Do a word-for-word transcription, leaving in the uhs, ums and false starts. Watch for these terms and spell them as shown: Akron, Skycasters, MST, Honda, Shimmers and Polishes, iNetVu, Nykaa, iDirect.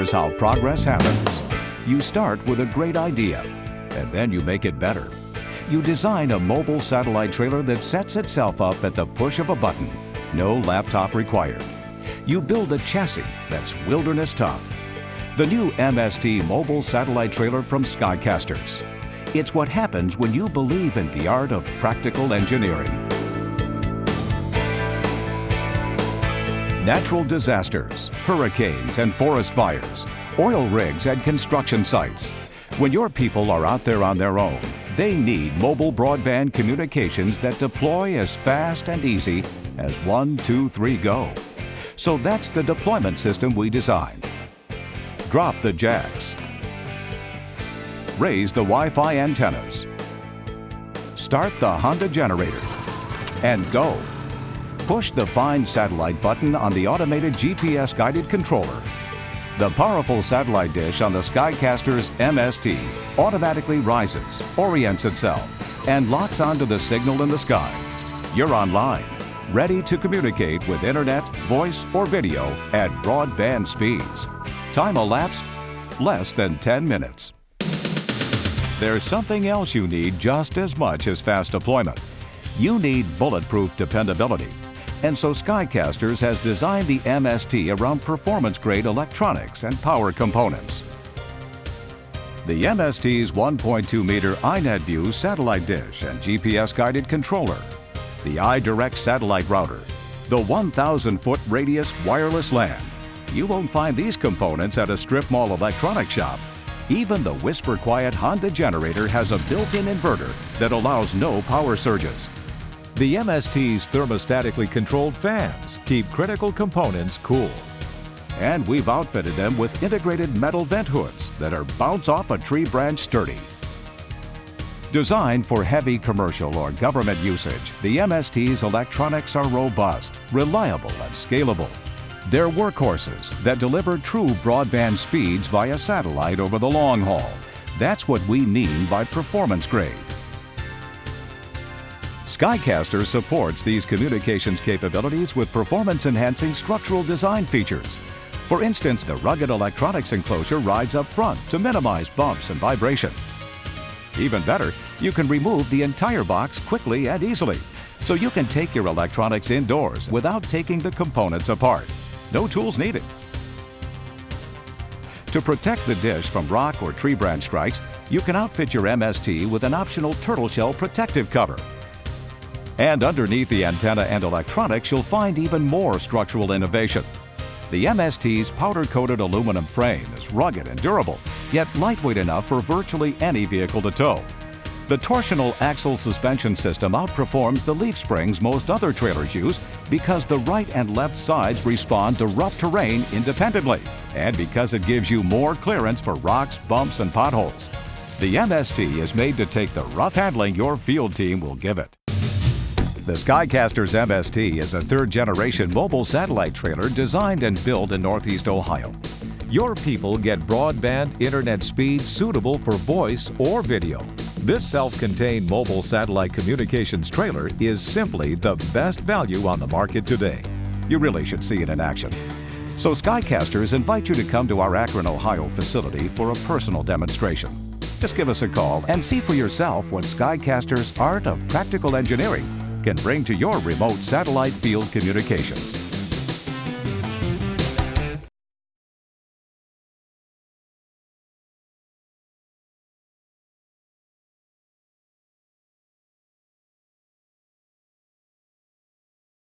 Here's how progress happens. You start with a great idea, and then you make it better. You design a mobile satellite trailer that sets itself up at the push of a button. No laptop required. You build a chassis that's wilderness tough. The new M S T mobile satellite trailer from Skycasters. It's what happens when you believe in the art of practical engineering. Natural disasters, hurricanes and forest fires, oil rigs and construction sites. When your people are out there on their own, they need mobile broadband communications that deploy as fast and easy as one, two, three, go. So that's the deployment system we designed. Drop the jacks. Raise the Wi-Fi antennas. Start the Honda generator. And go. Push the Find Satellite button on the automated G P S-guided controller. The powerful satellite dish on the Skycasters M S T automatically rises, orients itself, and locks onto the signal in the sky. You're online, ready to communicate with internet, voice, or video at broadband speeds. Time elapsed, less than ten minutes. There's something else you need just as much as fast deployment. You need bulletproof dependability. And so Skycasters has designed the M S T around performance-grade electronics and power components. The M S T's one point two meter iNetVu satellite dish and G P S-guided controller, the iDirect satellite router, the one thousand foot radius wireless LAN. You won't find these components at a strip mall electronic shop. Even the whisper-quiet Honda generator has a built-in inverter that allows no power surges. The M S T's thermostatically controlled fans keep critical components cool. And we've outfitted them with integrated metal vent hoods that are bounce off a tree branch sturdy. Designed for heavy commercial or government usage, the M S T's electronics are robust, reliable, and scalable. They're workhorses that deliver true broadband speeds via satellite over the long haul. That's what we mean by performance grade. Skycaster supports these communications capabilities with performance-enhancing structural design features. For instance, the rugged electronics enclosure rides up front to minimize bumps and vibration. Even better, you can remove the entire box quickly and easily, so you can take your electronics indoors without taking the components apart. No tools needed. To protect the dish from rock or tree branch strikes, you can outfit your M S T with an optional turtle shell protective cover. And underneath the antenna and electronics, you'll find even more structural innovation. The M S T's powder-coated aluminum frame is rugged and durable, yet lightweight enough for virtually any vehicle to tow. The torsional axle suspension system outperforms the leaf springs most other trailers use because the right and left sides respond to rough terrain independently, and because it gives you more clearance for rocks, bumps, and potholes. The M S T is made to take the rough handling your field team will give it. The Skycasters M S T is a third-generation mobile satellite trailer designed and built in Northeast Ohio. Your people get broadband internet speeds suitable for voice or video. This self-contained mobile satellite communications trailer is simply the best value on the market today. You really should see it in action. So Skycasters invite you to come to our Akron, Ohio facility for a personal demonstration. Just give us a call and see for yourself what Skycasters' art of practical engineering can bring to your remote satellite field communications.